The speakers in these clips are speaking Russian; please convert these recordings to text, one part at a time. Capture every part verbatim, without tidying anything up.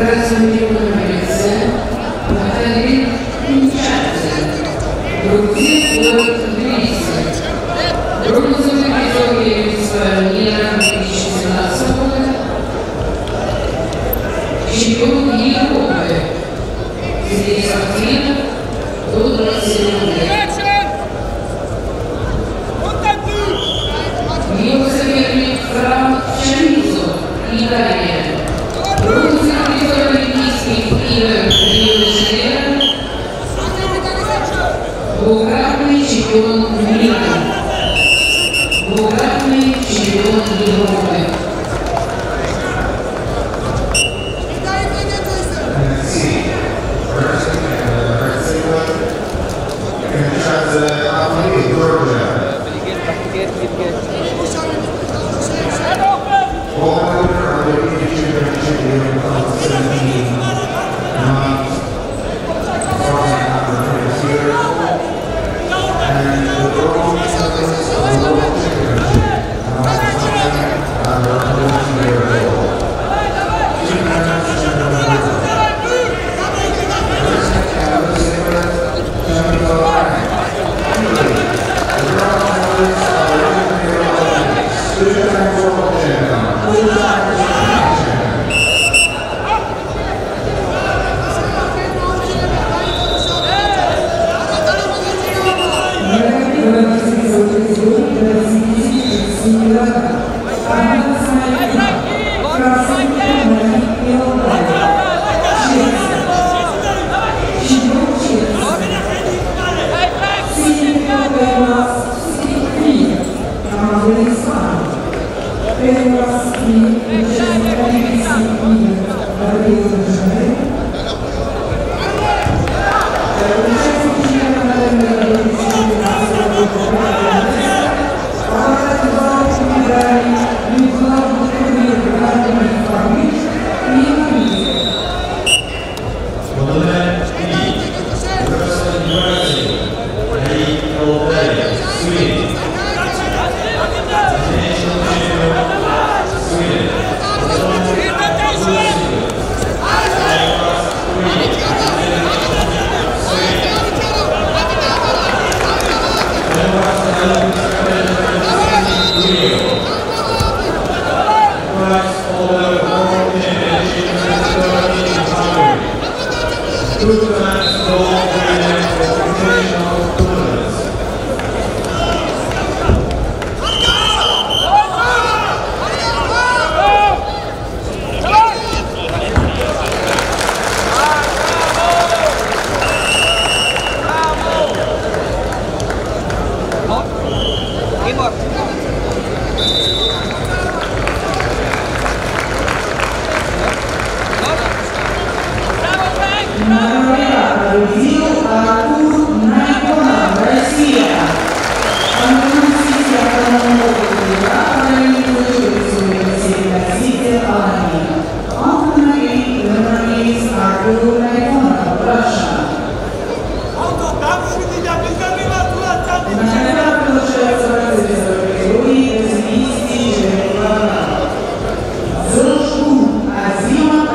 Азима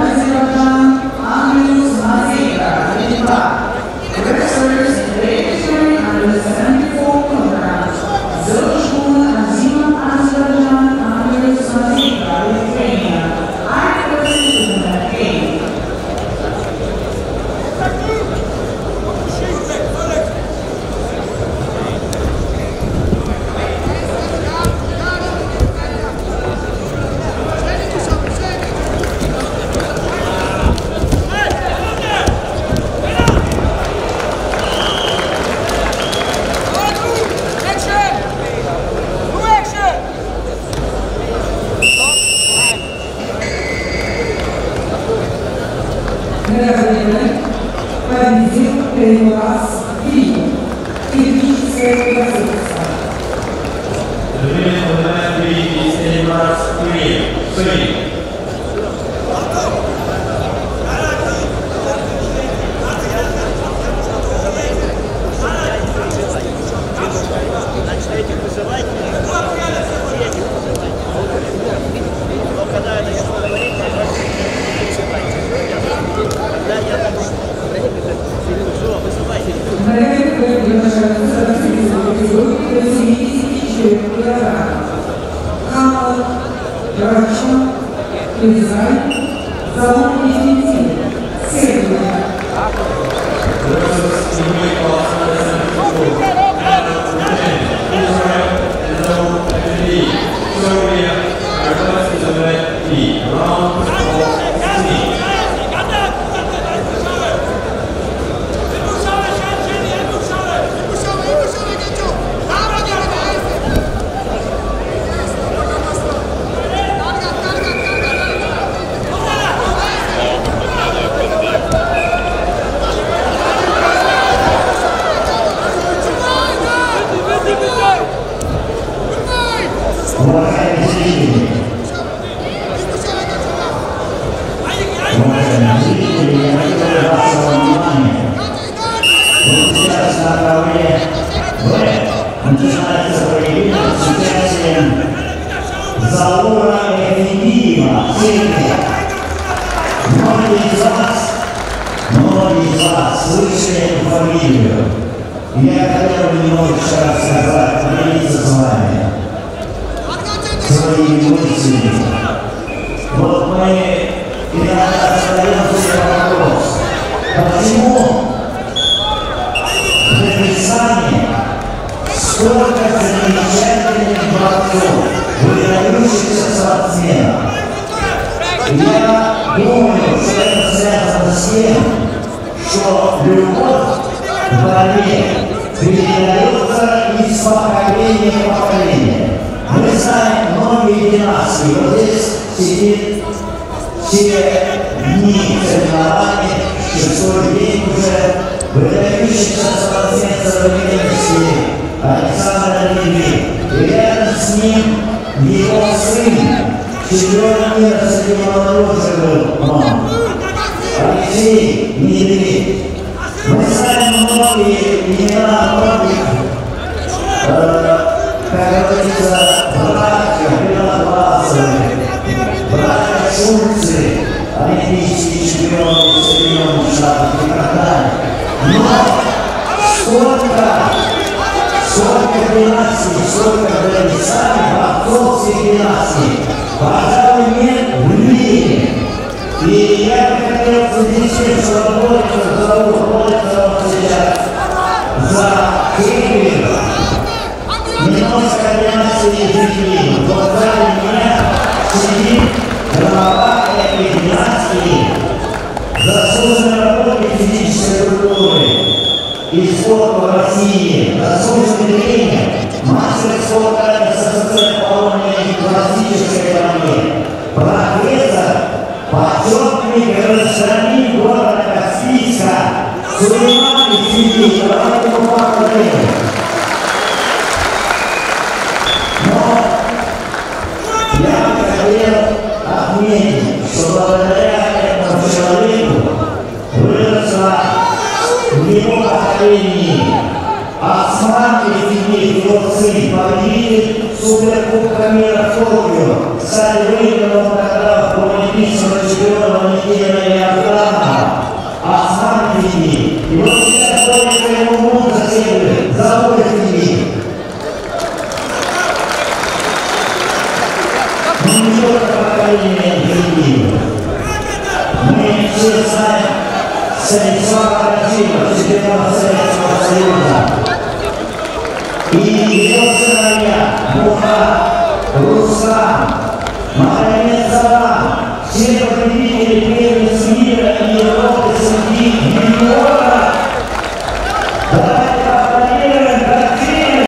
Азербайджан Англиус Мазейка, два. Рача, Рязань, Завод нефтяных, Северная. И ее сыновья Муха, Руслан,